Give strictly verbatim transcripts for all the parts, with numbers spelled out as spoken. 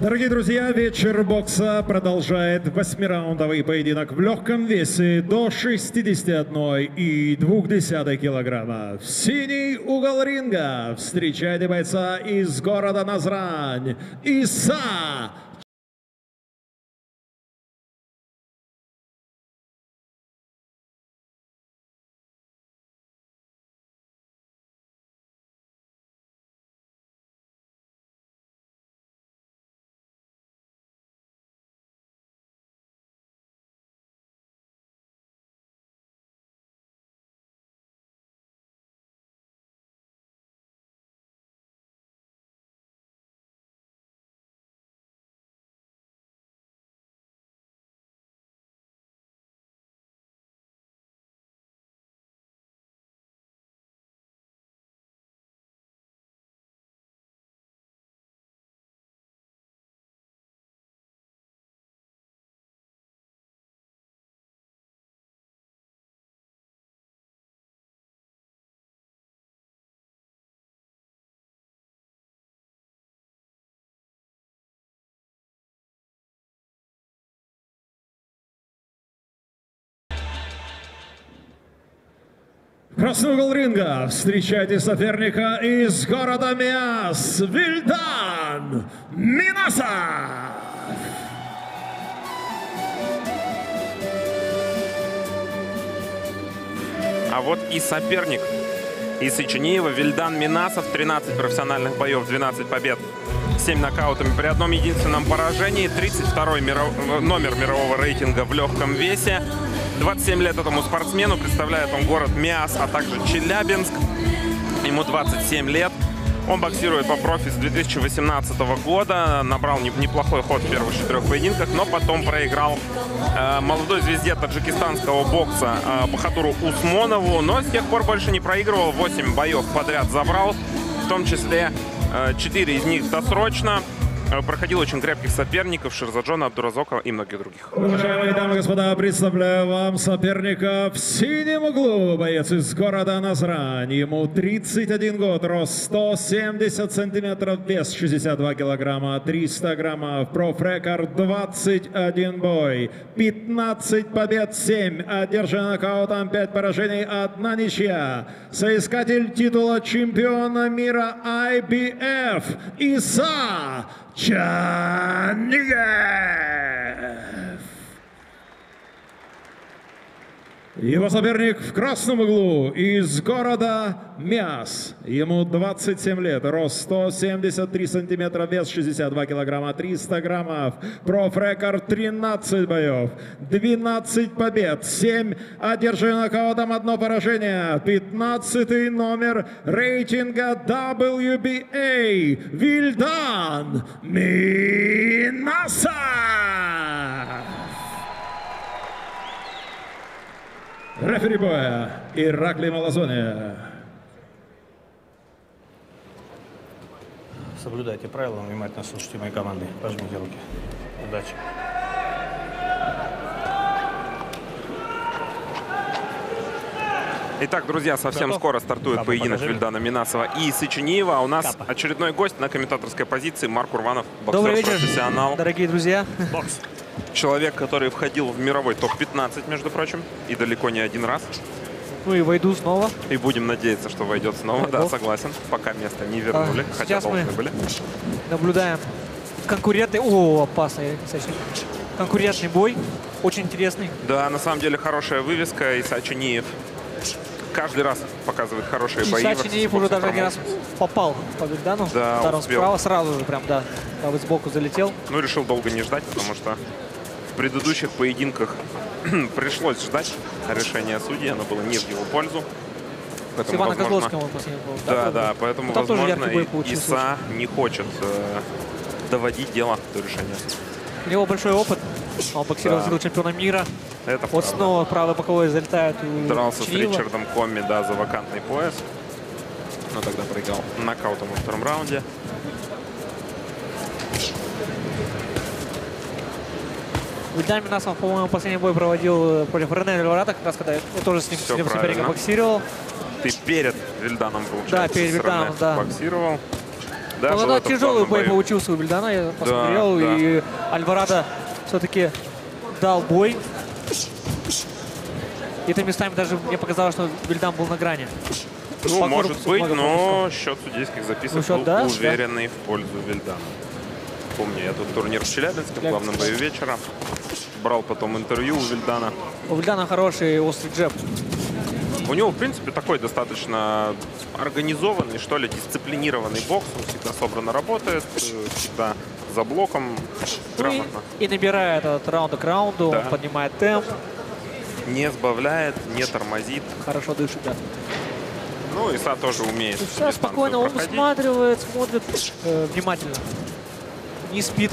Дорогие друзья, вечер бокса продолжает восьмираундовый поединок в легком весе до шестидесяти одной целой двух десятых килограмма. В синий угол ринга встречайте бойца из города Назрань, Иса Красный угол ринга. Встречайте соперника из города Миасс, Вильдан Минасов. А вот и соперник Исы Чаниева, Вильдан Минасов. тринадцать профессиональных боев, двенадцать побед, семь нокаутами при одном единственном поражении. тридцать второй миров... номер мирового рейтинга в легком весе. двадцать семь лет этому спортсмену, представляет он город Миасс, а также Челябинск. Ему двадцать семь лет. Он боксирует по профи с две тысячи восемнадцатого года. Набрал неплохой ход в первых четырех поединках, но потом проиграл э, молодой звезде таджикистанского бокса э, Баходуру Усмонову. Но с тех пор больше не проигрывал. восемь боев подряд забрал, в том числе э, четыре из них досрочно. Проходил очень крепких соперников: Шерзаджона, Абдуразока и многих других. Уважаемые дамы и господа, представляю вам соперника в синем углу. Боец из города Назрань. Ему тридцать один год, рост сто семьдесят сантиметров, вес шестьдесят два килограмма, триста граммов. Профрекорд двадцать один бой, пятнадцать побед, семь одержан нокаутом, пять поражений, одна ничья. Соискатель титула чемпиона мира ай би эф Иса Чаниев. Его соперник в красном углу из города Миасс. Ему двадцать семь лет, рост сто семьдесят три сантиметра, вес шестьдесят два килограмма, триста граммов. Профрекорд тринадцать боев, двенадцать побед, семь одержанных нокаутом, одно поражение. пятнадцатый номер рейтинга дабл ю би эй Вильдан Минасов. Рефери боя Иракли Малазония. Соблюдайте правила, внимательно слушайте мои команды. Пожмите руки. Удачи. Итак, друзья, совсем Готов? скоро стартует Капа, поединок покажи. Вильдана Минасова и Исы Чаниева. У нас Капа. очередной гость на комментаторской позиции — Марк Урванов, боксер-профессионал. Дорогие друзья. Бокс. Человек, который входил в мировой топ пятнадцать, между прочим, и далеко не один раз. Ну и войду снова. И будем надеяться, что войдет снова, Войдов. да, согласен. Пока место не вернули, а, хотя должны были. Наблюдаем конкурентный, о, опасный, кстати, конкурентный бой, очень интересный. Да, на самом деле хорошая вывеска, и Иса Чаниев каждый раз показывает хорошие Иса бои. Иса Чаниев уже даже один раз попал по Вильдану, да, ударом справа, сразу же прям, да, вот сбоку залетел. Ну, решил долго не ждать, потому что в предыдущих поединках пришлось ждать решения судей, оно было не в его пользу. С Ивана Козловского он последний был. Да, да, да, поэтому, там возможно, Иса не хочет э, доводить дело до решения. У него большой опыт. Он боксировал да. чемпионом мира. Это вот правда. снова правый боковой залетает. Дрался с Ричардом Комми, да, за вакантный пояс. Но тогда проиграл нокаутом во втором раунде. Вильдан Минасов, по-моему, последний бой проводил против Рене Альварадо, как раз когда я тоже с ним соперника боксировал. Ты перед Вильданом, получается, да, перед Вильданом, да. боксировал. Да, ну, она тяжелый бой бою. получился у Вильдана, я посмотрел, да, и да. Альварадо все-таки дал бой. И это местами даже мне показалось, что Вильдан был на грани. Ну, по может корпусу, быть, но счет судейских записок ну, был да, уверенный да. в пользу Вильдана. Помню, я тут турнир в Челябинске, в главном бою вечера. Брал потом интервью у Вильдана. У Вильдана хороший острый джеб. У него, в принципе, такой достаточно организованный, что ли, дисциплинированный бокс. Он всегда собрано работает, всегда за блоком. И, и набирает от раунда к раунду, да. он поднимает темп. Не сбавляет, не тормозит. Хорошо дышит, да. Ну, Иса тоже умеет. Иса спокойно он усматривает, смотрит э, внимательно. Не спит.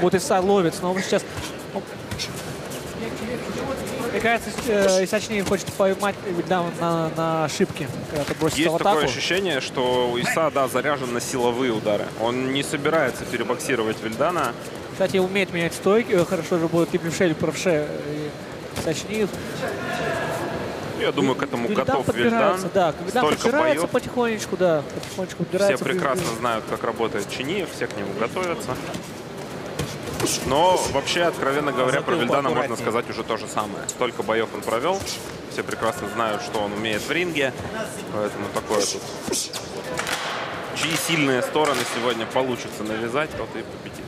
Вот Иса ловит, снова сейчас. Мне кажется, Иса Чаниев хочет поймать да, на, на ошибки, когда ты бросишь в атаку. Есть такое ощущение, что Иса да, заряжен на силовые удары. Он не собирается перебоксировать Вильдана. Кстати, умеет менять стойки. Хорошо же будет и плевше, или правше Иса Чаниев. Я думаю, к этому Вильдан готов Вильдан. Да, Вильдан подбирается боев. потихонечку, да, потихонечку подбирается. Все прекрасно Вильдан. знают, как работает Чаниев, все к нему готовятся. Но вообще, откровенно говоря, про Вильдана можно сказать уже то же самое. Столько боев он провел, все прекрасно знают, что он умеет в ринге. Поэтому такое тут. Чьи сильные стороны сегодня получится навязать, тот и победит.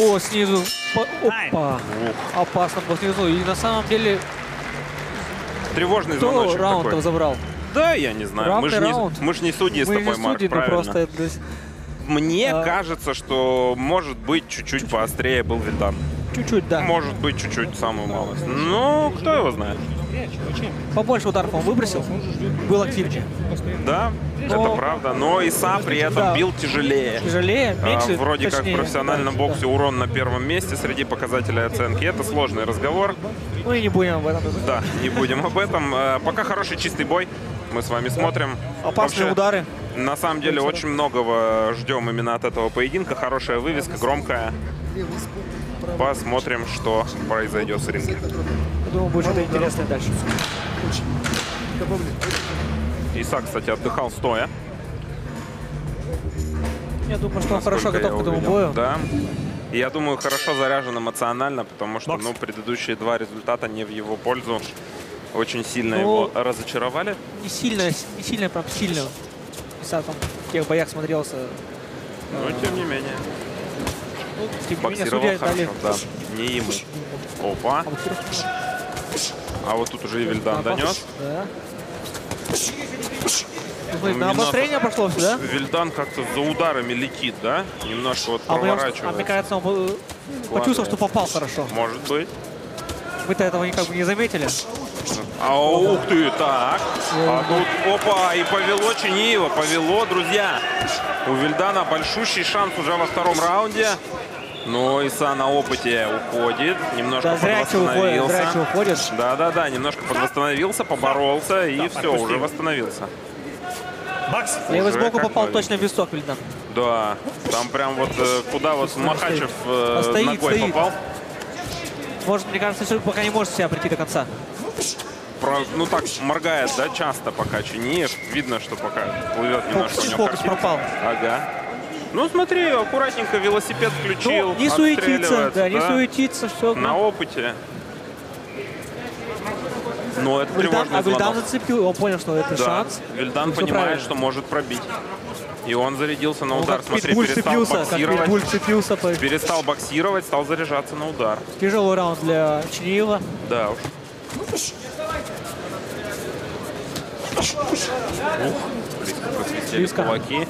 О, снизу. Опа. Опасно по снизу. И на самом деле... Тревожный Кто звоночек раунд такой. забрал? Да, я не знаю. Мы же не, мы же не судьи мы с тобой, Марк, судьи, правильно? Просто это... Мне а... кажется, что, может быть, чуть-чуть поострее был Вильдан. Чуть-чуть, да. Может быть, чуть-чуть, самую малость. Ну, кто его знает. Побольше ударов он выбросил, был активнее. Да, но... это правда. Но Иса при этом да. бил тяжелее. Тяжелее, меньше, а, Вроде точнее. как в профессиональном да, боксе да. урон на первом месте среди показателей оценки. Это сложный разговор. Ну и не будем об этом. Да, не будем об этом. Пока хороший чистый бой. Мы с вами смотрим. Опасные Вообще, удары. На самом деле очень многого ждем именно от этого поединка. Хорошая вывеска, громкая. Посмотрим, что произойдет с рингом. Думаю, будет что-то интересное дальше. Иса, кстати, отдыхал стоя. Я думаю, что он хорошо готов к этому бою. Да. И я думаю, хорошо заряжен эмоционально, потому что ну, предыдущие два результата не в его пользу. Очень сильно Но его разочаровали. Не сильно, не сильно, прям сильно. Иса там в тех боях смотрелся. Но, э тем не менее. Боксировал хорошо, дали. да. Не ему. Опа. А вот тут уже и Вильдан донес. Да. Ну, на обострение пошло все, да? Вильдан как-то за ударами летит, да? Немножко вот проворачивается. А, а мне кажется, он был... почувствовал, что попал хорошо. Может быть. Мы-то этого никак не заметили. А ух ты, так. А тут, опа, и повело Чаниева, повело, друзья. У Вильдана большущий шанс уже во втором раунде. Но Иса на опыте уходит, немножко да, подвосстановился. Уходит. Да, да, да, немножко подвосстановился, поборолся и да, все, отпусти. уже восстановился. Бакс. Я его сбоку попал новенький. точно в висок, Вильдан. Да, там прям вот куда вот Махачев э, стоит, ногой стоит. попал. Может, мне кажется, что пока не может себя прийти до конца. Про, ну так, моргает, да, часто пока Чаниев. Видно, что пока плывет немножко. Фокус, фокус пропал. Ага. Ну, смотри, аккуратненько велосипед включил. Ну, не суетиться, да, не да? суетиться, все. На опыте. Но это Вильдан, тревожный А Вильдан звонок. зацепил, он понял, что это да. шанс. Вильдан все понимает, правильно. что может пробить. И он зарядился на ну, удар. Смотри, перестал боксировать, цепился, перестал боксировать, стал заряжаться на удар. Тяжелый раунд для Чаниева. Да уж. Ух, близко кулаки.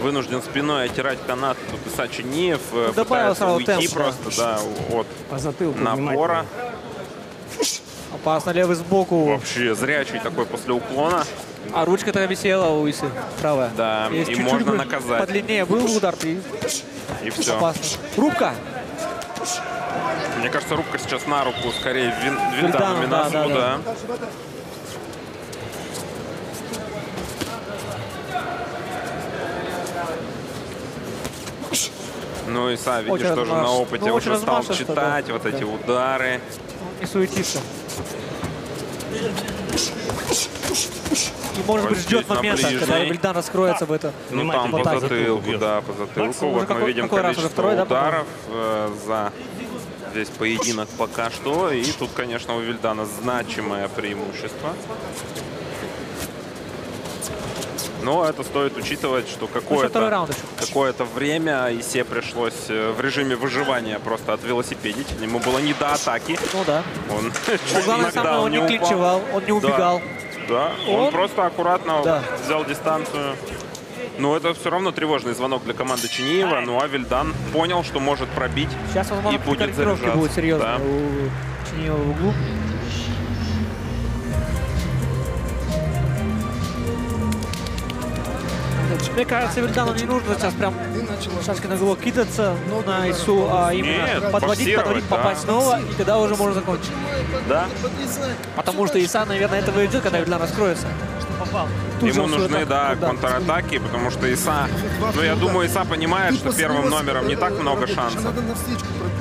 Вынужден спиной оттирать канат. Тут Иса Чаниев пытается уйти просто да, от напора. Опасно, левый сбоку. Вообще зрячий такой после уклона. А ручка-то висела у Исы, правая. Да, Есть и чуть -чуть можно бы наказать. Подлиннее был удар, и, и все. Опасно. Рубка. Мне кажется, рубка сейчас на руку скорее Вильдану Минасову, да. да, да. Ну, Иса, видишь, тоже на опыте уже стал читать вот эти удары. Не суетишься. И, может быть, ждет момента, когда Вильдан раскроется в это. Ну, там по затылку, да, по затылку. Вот мы видим количество ударов за здесь поединок пока что. И тут, конечно, у Вильдана значимое преимущество. Но это стоит учитывать, что какое-то какое-то время Исе пришлось в режиме выживания просто отвелосипедить. Ему было не до атаки. Ну да. Он главное, сам он не клинчевал, он не убегал. Да, да. Он, он просто аккуратно да. взял дистанцию. Но это все равно тревожный звонок для команды Чаниева. Ну а Вильдан понял, что может пробить. Сейчас, возможно, и будет заряжаться. Будут серьезные да. у Чаниева в углу. Мне кажется, Вильдану не нужно сейчас прям шашки на голову кидаться на Ису, а именно Нет, подводить, подводить, да. попасть снова, и тогда уже можно закончить. Да. Потому что Иса, наверное, этого и ждет, когда Вильдан раскроется. Ему нужны, да, контратаки, потому что Иса, ну, я думаю, Иса понимает, что первым номером не так много шансов.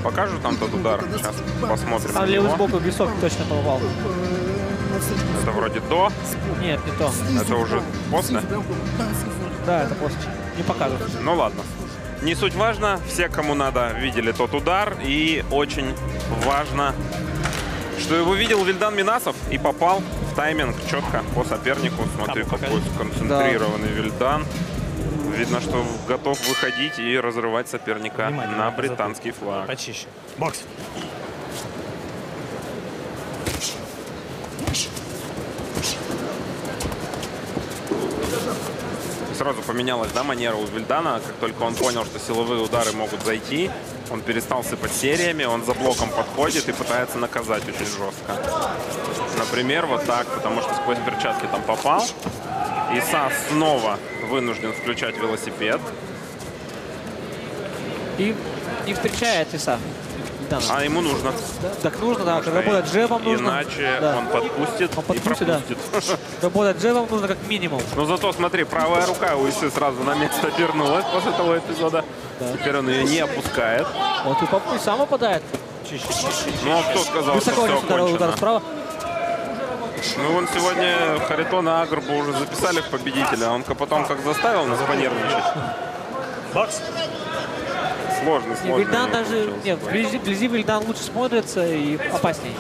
Покажу там тот удар, сейчас посмотрим. Сам левый сбоку висок точно попал. Это вроде то. Нет, не то. Это уже после. Да, это после. Не показывают. Ну ладно. Не суть важно. Все, кому надо, видели тот удар. И очень важно, что его видел Вильдан Минасов и попал в тайминг четко по сопернику. Смотри, а, какой сконцентрированный да. Вильдан. Видно, что готов выходить и разрывать соперника Внимание, на британский флаг. Почище. Бокс. Сразу поменялась, да, манера у Вильдана, как только он понял, что силовые удары могут зайти, он перестал сыпать сериями, он за блоком подходит и пытается наказать очень жестко. Например, вот так, потому что сквозь перчатки там попал. Иса снова вынужден включать велосипед. И, и встречает Иса. Да. А ему нужно. Так нужно, да. Работать джебом нужно. Иначе да. он подпустит он и подпустит, пропустит. Да. Работать джебом нужно как минимум. Но зато, смотри, правая рука у Исы сразу на место вернулась после того эпизода. Да. Теперь он ее не опускает. Вот и, поп... и сам опадает. Ну, а кто сказал, Высоко что все удар справа. Ну, вон сегодня Харитона Агрбу уже записали в победителя. Он потом как заставил нас понервничать. Бакс. Сложный, сложный. Вильдан даже... Нет, вблизи, вблизи Вильдан лучше смотрится и опаснее.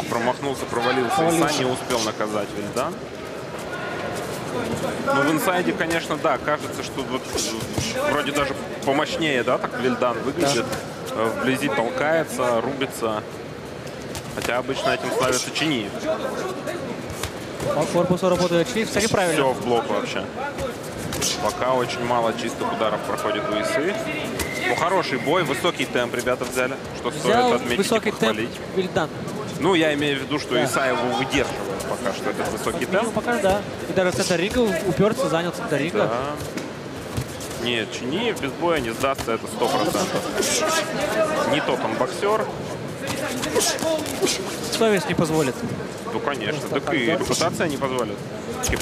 Ох, промахнулся, провалился. провалился. Иса не успел наказать Вильдан. Ну, в инсайде, конечно, да, кажется, что вот, вроде даже помощнее, да, так Вильдан выглядит. Да. Вблизи толкается, рубится. Хотя обычно этим славится Чаниев. По корпусу работает Чаниев, кстати, правильно. Все в блок вообще. Пока очень мало чистых ударов проходит у Исы. Ну, хороший бой, высокий темп ребята взяли, что Взял стоит отметить высокий и похвалить. Темп Вильдан. Ну, я имею в виду, что да. Иса его выдерживает пока что, этот высокий Подменил темп. Пока, да. И даже центр ринга уперся, занял центр ринга. Да. Нет, Чаниев без боя не сдастся, это сто процентов. Не тот он боксер. Совесть не позволит. Ну, конечно, Просто так, так и да? репутация не позволит.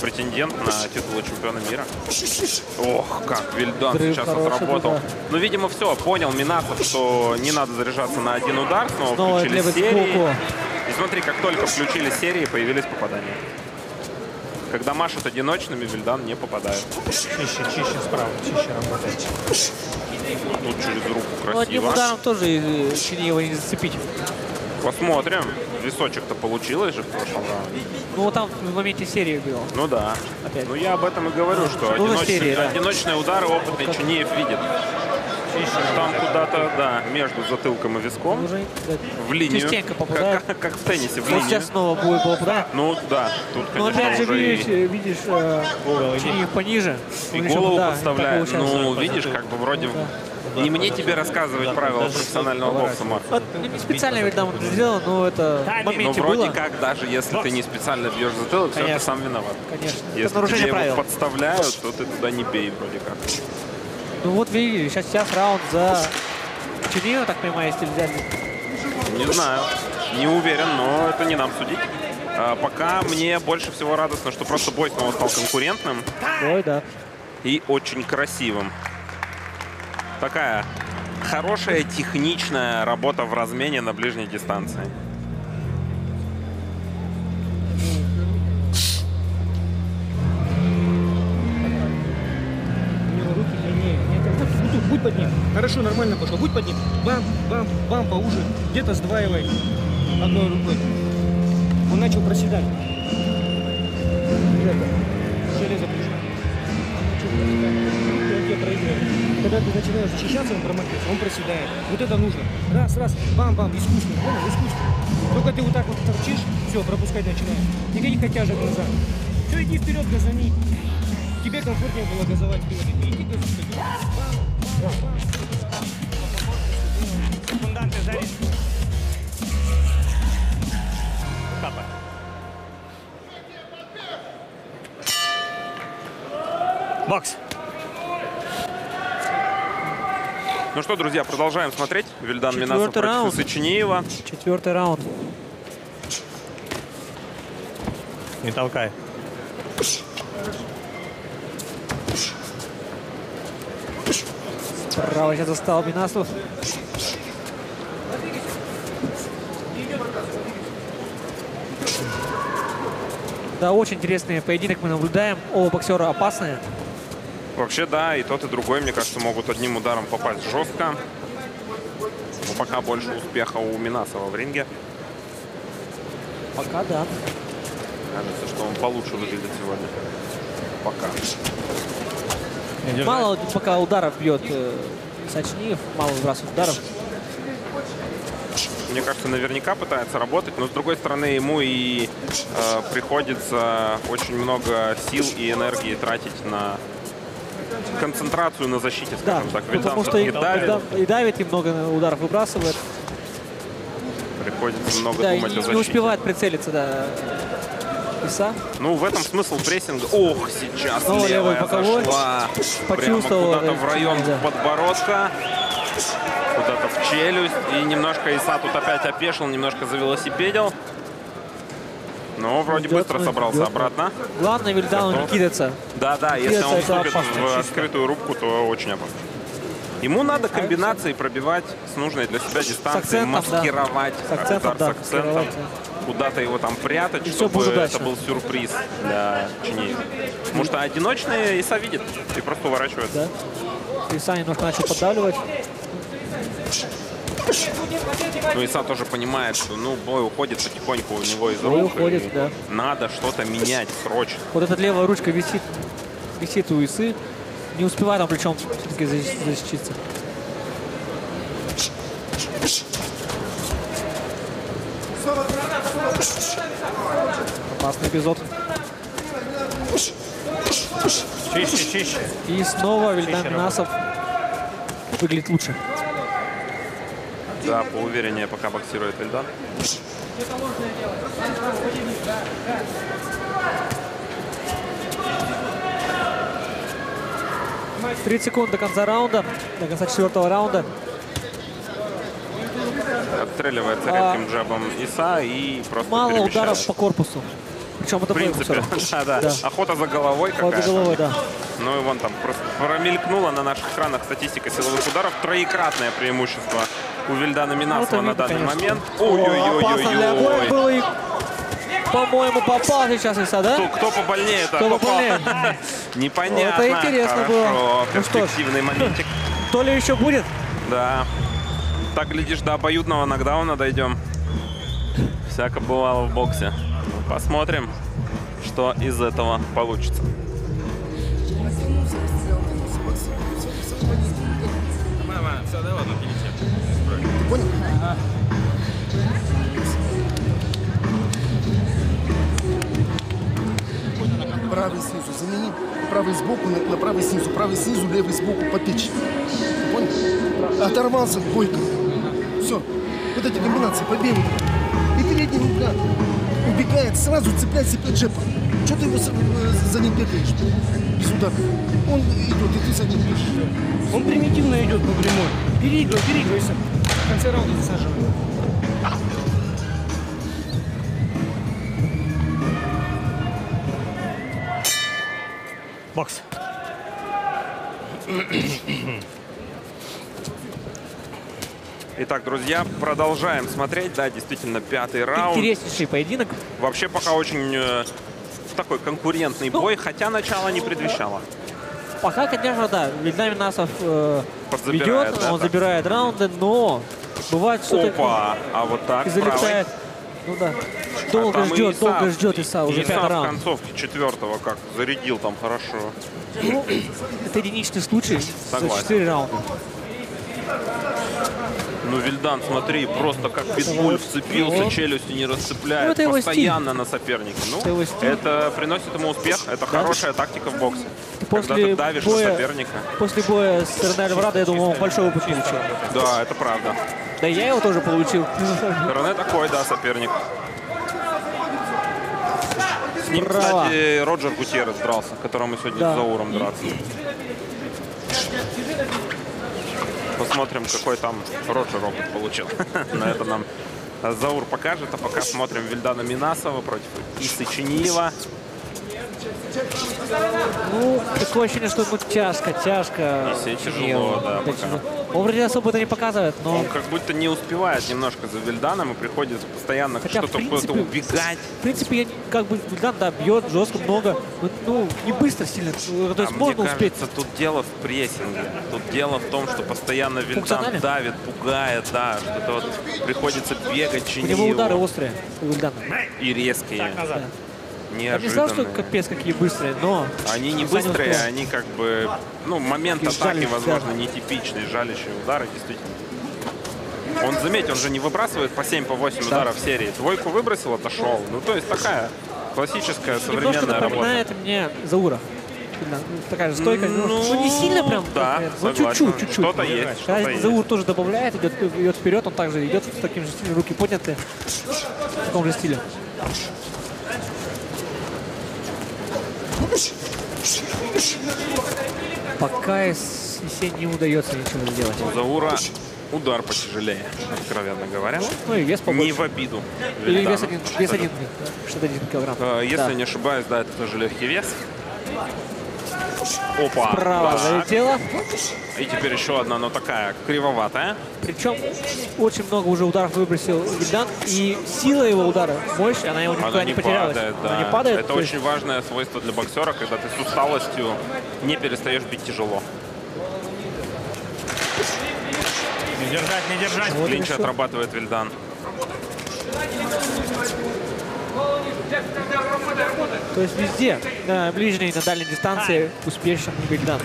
Претендент на титул чемпиона мира. Ох, как Вильдан Дрыв сейчас отработал. Туда. Ну, видимо, все, понял Минасов, что не надо заряжаться на один удар, снова, снова включили серии. Сбоку. И смотри, как только включили серии, появились попадания. Когда машут одиночными, Вильдан не попадает. Чище, чище справа, чище работает. Тут через руку красиво. Ну, одним ударом тоже его не зацепить. Посмотрим. Височек-то получилось же в прошлом раунде. Ну, там в моменте серии было. Ну да. Опять. Ну, я об этом и говорю, что ну, одиночные, серии, да. одиночные удары опытный вот Чаниев видит. Там куда-то, да, между затылком и виском. Уже, да, в линию. Как, как, как в теннисе, в линию. Сейчас снова будет попадать. Ну, да. Тут, конечно, Но опять же, видишь, и... видишь э, Чаниев пониже. И он голову да, подставляет. Ну, видишь, как бы вроде... Да. Не мне тебе рассказывать правила профессионального бокса, Марк. Не специально ведь там это сделал, но это в моменте было. Ну, вроде как, даже если ты не специально бьешь затылок, все, ты сам виноват. Конечно. Если тебе его подставляют, то ты туда не бей вроде как. Ну вот видели, сейчас сейчас раунд за Чаниева, так понимаю, если взяли. Не знаю, не уверен, но это не нам судить. А пока мне больше всего радостно, что просто бой снова стал конкурентным. Бой, да. И очень красивым. Такая хорошая техничная работа в размене на ближней дистанции. Будь под ним. Хорошо, нормально пошел. Будь под ним. Бам, бам, бам, поуже. Где-то сдваивай одной рукой. Он начал проседать. Где-то. Железо пришло. Он начал проседать. Где проигрывает. Когда ты начинаешь защищаться, он промахивается, он проседает. Вот это нужно. Раз, раз, бам, бам, искусственно. Понял? Искусственно. Только ты вот так вот торчишь, все, пропускать начинаешь. Никаких оттяжек назад. Все, иди вперед, газани. Тебе комфортнее было газовать вперед. Иди газовать. Бам. Секунданты зарядки. Папа. Бокс. Ну что, друзья, продолжаем смотреть. Вильдан Минасов против Исы Чаниева. Четвертый раунд. Не толкай. Право сейчас застал Минасов. Да, очень интересный поединок мы наблюдаем. Оба боксера опасные. Вообще, да, и тот, и другой, мне кажется, могут одним ударом попасть жестко. Но пока больше успеха у Минасова в ринге. Пока, да. Кажется, что он получше выглядит сегодня. Пока. Мало пока ударов бьет Иса Чаниев, мало выбрасывает ударов. Мне кажется, наверняка пытается работать, но с другой стороны ему и э, приходится очень много сил и энергии тратить на концентрацию на защите, скажем да, так. Потому что и, давит. и давит, и много ударов выбрасывает. Приходится много да, думать и о защите. Не успевает прицелиться, да. Иса. Ну, в этом смысл прессинга. Ох, сейчас снова левая боковой. Зашла. Почувствовала. Прямо куда-то в район да. подбородка, куда-то в челюсть. И немножко Иса тут опять опешил, немножко завелосипедил. Но вроде идет, быстро собрался идет. обратно. Главное, Вильдану не кидаться. Да-да, если он вступит в открытую рубку, то очень опасно. Ему надо комбинации пробивать с нужной для себя дистанции, маскировать да. с акцентом, да, акцентом куда-то его там прятать, и чтобы это был сюрприз для Чаниева. Потому что одиночные Иса видит и просто уворачивается. Да. Иса немножко начал поддавливать. Ну, Иса тоже понимает, что ну, бой уходит потихоньку у него из рук. Уходит, да. Надо что-то менять срочно. Вот эта левая ручка висит, висит у Исы. Не успевает он, причем, все-таки защититься. Опасный эпизод. Чище, чище. И снова Вильдан Минасов выглядит лучше. Да, поувереннее пока боксирует Вильдан. тридцать секунд до конца раунда, до конца четвертого раунда. Отстреливается а, редким джебом Иса и просто мало ударов по корпусу. Причем это в принципе, а, да. Да. Охота за головой какая-то. За головой, да. Ну и вон там просто промелькнула на наших экранах статистика силовых ударов. Троекратное преимущество у Вильдана Минасова ну, на данный конечно. момент. Ой-ой-ой-ой-ой. По-моему, попал сейчас Иса, да? Кто, кто побольнее-то попал? Побольнее? Непонятно. Это интересно Хорошо. было. Перспективный ну, моментик. То ли еще будет? Да. Так, глядишь, до обоюдного нокдауна дойдем. Всяко бывало в боксе. Посмотрим, что из этого получится. Мама, все, да ладно, перейти. Правый снизу замени, правый сбоку на, на правый снизу, правый снизу, левый сбоку попечь. Понял? Оторвался Бойко. Все. Вот эти комбинации, побей. И передний убегает. Убегает, сразу цепляйся под джепа. Что ты его за ним бегаешь? Без удара. Он идет, и ты за ним бежишь. Он примитивно идет по прямой. Переигрывай, переигрывайся. В конце раунда засаживай. Бокс. Итак, друзья, продолжаем смотреть. Да, действительно, пятый раунд. Интереснейший поединок. Вообще пока очень э, такой конкурентный ну, бой, хотя начало не предвещало. Пока, конечно, да, Вильдан Минасов э, ведет, да, он так. забирает раунды, но бывает что-то... Опа, а вот так, залетает. Ну да, долго а ждет, Иса, долго ждет Иса, уже Иса пятый раунд. в концовке четвертого как зарядил там хорошо. Ну, это единичный случай. Согласен. За четыре раунда. Ну, Вильдан, смотри, просто как питбуль вцепился, челюсти не расцепляет, ну, постоянно на соперника. Ну, это, это приносит ему успех, это да, хорошая тактика в боксе. После когда ты давишь боя, на соперника. После боя с Рональ Рада, я думаю, он большой опыт получил. Да, это правда. Да и я его тоже получил. Рональ такой, да, соперник. С ним, Браво. кстати, Роджер Гутьеррес дрался, которому сегодня да. с Зауром драться. Посмотрим, какой там Роджер опыт получил. На это нам Заур покажет. А пока смотрим Вильдана Минасова против Исы Чаниева. Ну, такое ощущение, что ему тяжко, тяжко. Исе тяжело, да, пока. Он вроде особо это не показывает, но... Он как будто не успевает немножко за Вильданом и приходится постоянно что-то куда-то убегать. В принципе, я как бы Вильдан, да, бьет жестко, много, ну, не быстро сильно, то есть можно успеть. Тут дело в прессинге, тут дело в том, что постоянно Вильдан давит, пугает, да, что-то вот приходится бегать, чинить его. У него удары острые у Вильдана. И резкие. Я не знал, что капец какие быстрые, но... Они не быстрые, они как бы... Ну, момент атаки, возможно, нетипичный, жалящие удары, действительно. Он, заметь, он же не выбрасывает по семь, по восемь ударов в серии. Двойку выбросил, отошел. Ну, то есть такая классическая современная работа. Немножко напоминает мне Заура. Такая же стойка. Ну, не сильно прям. Да, чуть-чуть, чуть-чуть. Что-то есть. Когда Заур тоже добавляет, идет вперед, он также идет с таким же стилем, руки подняты. В таком же стиле. Пока Исе не удается ничего сделать. У Заура удар потяжелее, откровенно говоря. Ну и вес побольше. Не в обиду. Или вес один, вес один, шестьдесят один килограмм. Если да. не ошибаюсь, да, это тоже легкий вес. Опа. Справа залетела. И теперь еще одна, но такая кривоватая. Причем очень много уже ударов выбросил Вильдан. И сила его удара, мощь, она его никуда не потерялась. Падает, да. Она не падает. Это очень важное свойство для боксера, когда ты с усталостью не перестаешь бить тяжело. Не держать, не держать. Вот клинч отрабатывает Вильдан. То есть везде, на ближней и на дальней дистанции, успешен Вильдан.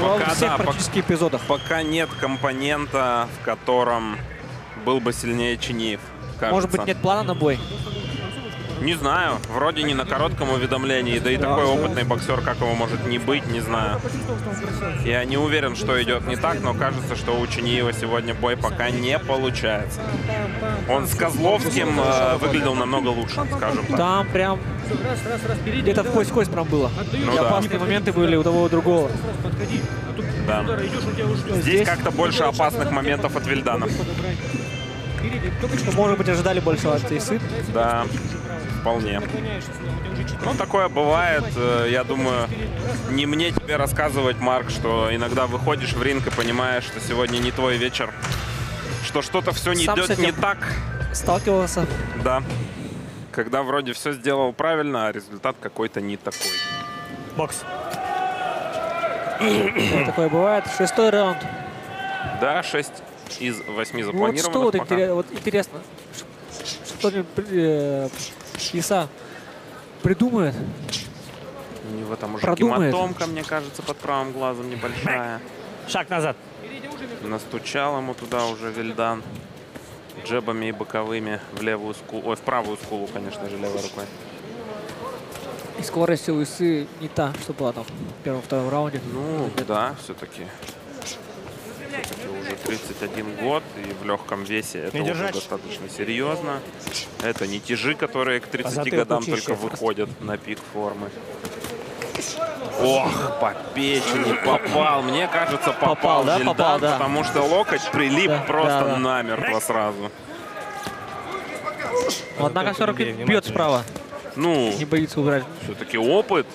Во всех практически эпизодах. Пока нет компонента, в котором был бы сильнее Чаниев. Может быть, нет плана на бой? Не знаю. Вроде не на коротком уведомлении. Да и такой опытный боксер, как его может не быть, не знаю. Я не уверен, что идет не так, но кажется, что у Чаниева сегодня бой пока не получается. Он с Козловским э, выглядел намного лучше, скажем так. Там прям где-то в кость-кость прям было. Ну, да. Опасные моменты были у того и другого. Да. Здесь как-то больше опасных моментов от Вильдана. Что, может быть, ожидали большего от Исы? Да. Вполне. Ну, такое бывает. Я думаю, не мне тебе рассказывать, Марк, что иногда выходишь в ринг и понимаешь, что сегодня не твой вечер, что что-то все не идет не так. Сталкивался. Да. Когда вроде все сделал правильно, а результат какой-то не такой. Бокс. Такое бывает. Шестой раунд. Да, шесть из восьми запланированных. Вот что вот, интерес, вот интересно, что Иса придумает. У него там уже гематомка, мне кажется, под правым глазом небольшая. Шаг назад. Настучал ему туда уже Вильдан. Джебами и боковыми в левую скулу. Ой, в правую скулу, конечно же, левой рукой. И скорость у Исы не та, что была там в первом-втором раунде. Ну, да, все-таки. Все-таки уже тридцать один год, и в легком весе это не уже держать. достаточно серьезно. Это не тяжи, которые к тридцати годам только выходят на пик формы. Ох, по печени попал. Мне кажется, попал, попал, да? Вильдан, попал, да. потому что локоть прилип да, просто да, да. намертво сразу. Однако сорок бьет справа. Ну, не боится убрать. Все-таки опыт.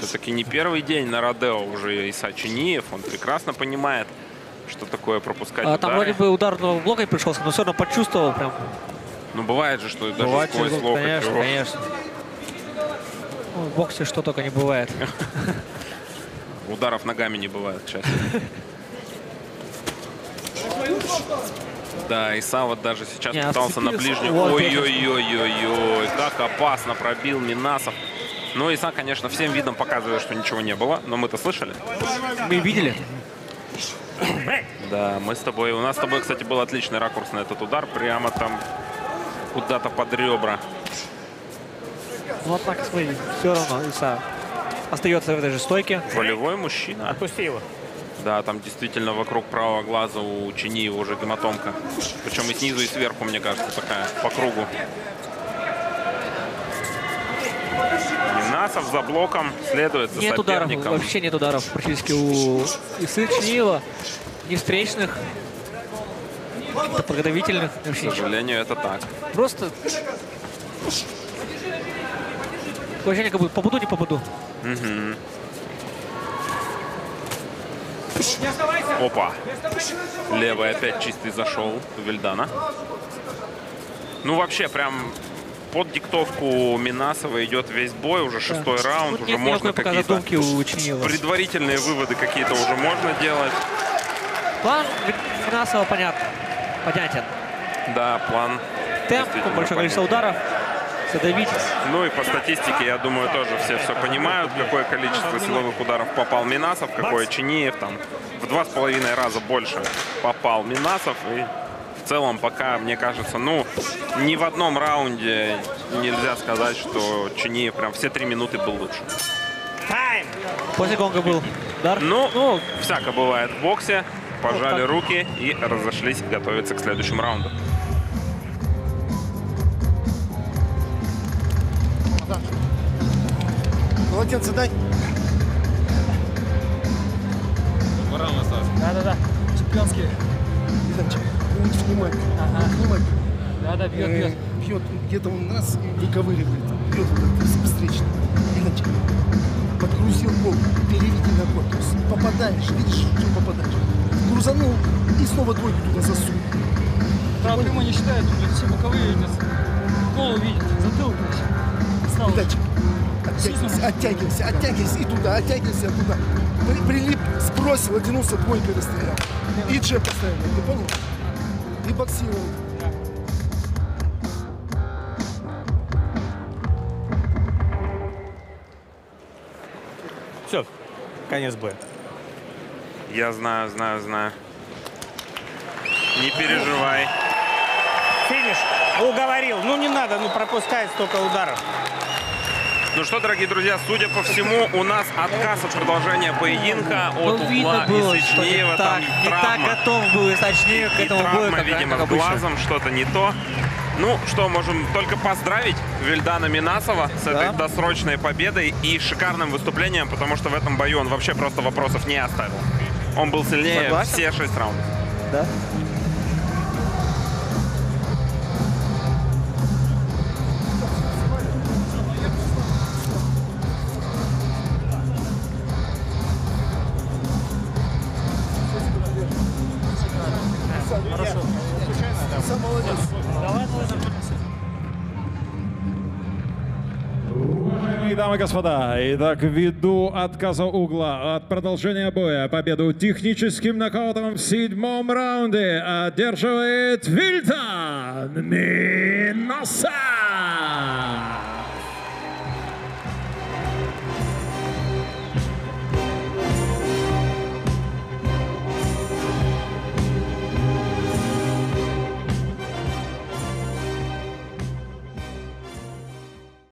Все-таки не первый день на Родео уже Иса Чаниев. Он прекрасно понимает, что такое пропускать а, там удары. Вроде бы удар в блоке пришелся, но все равно почувствовал прям. Ну, бывает же, что бывает даже сквозь локоть. Конечно, локоть. Конечно. Ну, в боксе что только не бывает. Ударов ногами не бывает сейчас. Да, и Иса вот даже сейчас не, пытался на ближнюю. Ой-ой-ой-ой-ой, как опасно пробил Минасов. Ну, Иса, конечно, всем видом показывает, что ничего не было, но мы-то слышали. Мы видели. Да, мы с тобой. У нас с тобой, кстати, был отличный ракурс на этот удар. Прямо там куда-то под ребра. Вот так, смотри, все равно Иса остается в этой же стойке. Волевой мужчина. Отпусти его. Да, там действительно вокруг правого глаза у Чаниева уже гематомка. Причем и снизу, и сверху, мне кажется, такая, по кругу. Минасов за блоком следует за нет соперником. Нет ударов, вообще нет ударов практически у Исы Чаниева. Ни встречных, ни подготовительных. К сожалению, это так. Просто... Вообще как будто попаду, не попаду. Угу. Опа. Левый опять чистый зашел у Вильдана. Ну, вообще, прям под диктовку Минасова идет весь бой. Уже шестой да. раунд. Тут уже можно какие-то предварительные выводы какие-то уже можно делать. План Минасова понятен. понятен. Да, план. Темп, большое количество ударов. Задавить. Ну и по статистике, я думаю, тоже все все понимают, какое количество силовых ударов попал Минасов, какое Чаниев. Там в два с половиной раза больше попал Минасов. И в целом пока, мне кажется, ну, ни в одном раунде нельзя сказать, что Чаниев прям все три минуты был лучше. После гонка был удар. Ну, ну, всяко бывает в боксе. Пожали вот руки и разошлись готовиться к следующему раунду. Полотенце дай. Два раунд остался. Да-да-да. Чемпионские. Будь внимательны. Ага. Внимательно. Да-да, бьет, бьет. Бьет где-то у нас и выковыривает. Бьет встречно. Подгрузил пол, переведи на корпус. Попадаешь, видишь, что попадаешь. Грузанул и снова двойку туда засунул. Правда, ему не считают, все боковые видят. Голову видит, затылок. Видачик. Оттягивайся, оттягивайся, оттягивайся и туда, оттягивайся туда. При, прилип, сбросил, одянулся, двойкой расстрелял. И джеб поставил, ты понял? И боксировал. Все, конец боя. Я знаю, знаю, знаю. Не переживай. Финиш, уговорил. Ну не надо, ну пропускает столько ударов. Ну что, дорогие друзья, судя по всему, у нас отказ от продолжения поединка от угла Исы Чаниева. Там травма. Не так готов был Иса Чаниев к этому бою, как, видимо, как обычно. Глазом что-то не то. Ну что, можем только поздравить Вильдана Минасова с этой да. досрочной победой и шикарным выступлением, потому что в этом бою он вообще просто вопросов не оставил. Он был сильнее. Согласен? Все шесть раундов. Да. Дамы и господа, итак, ввиду отказа угла от продолжения боя, победу техническим нокаутом в седьмом раунде одерживает Вильдан Минасов.